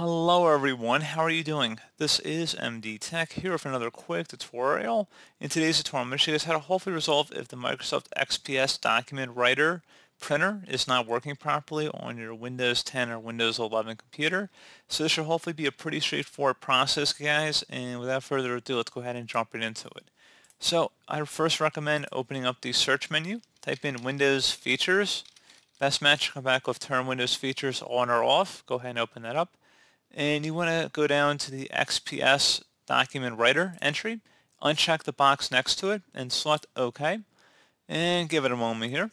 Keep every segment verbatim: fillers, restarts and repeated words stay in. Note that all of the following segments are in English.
Hello everyone, how are you doing? This is M D Tech here with another quick tutorial. In today's tutorial, I'm going to show you guys how to hopefully resolve if the Microsoft X P S Document Writer printer is not working properly on your Windows ten or Windows eleven computer. So this should hopefully be a pretty straightforward process, guys, and without further ado, let's go ahead and jump right into it. So I first recommend opening up the search menu, type in Windows Features. Best match, come back with Turn Windows Features On or Off. Go ahead and open that up. And you want to go down to the X P S Document Writer entry, uncheck the box next to it, and select OK. And give it a moment here.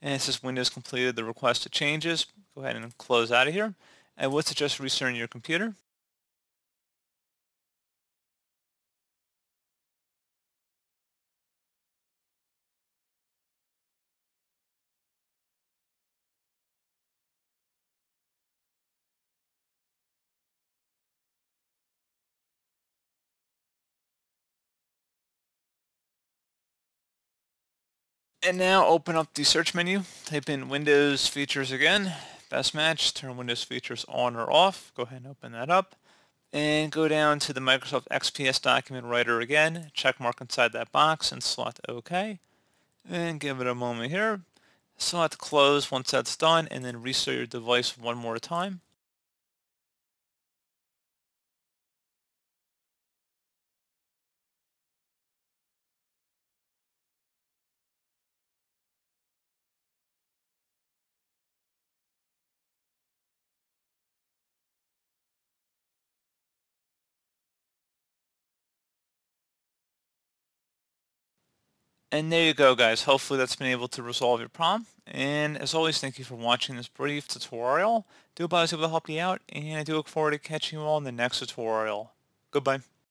And it says Windows completed the requested changes. Go ahead and close out of here. I would suggest restarting your computer. And now open up the search menu, type in Windows Features again, best match, turn Windows Features on or off, go ahead and open that up, and go down to the Microsoft X P S Document Writer again, check mark inside that box and select OK, and give it a moment here, select Close once that's done, and then restart your device one more time. And there you go, guys. Hopefully that's been able to resolve your problem. And as always, thank you for watching this brief tutorial. I do hope I was able to help you out, and I do look forward to catching you all in the next tutorial. Goodbye.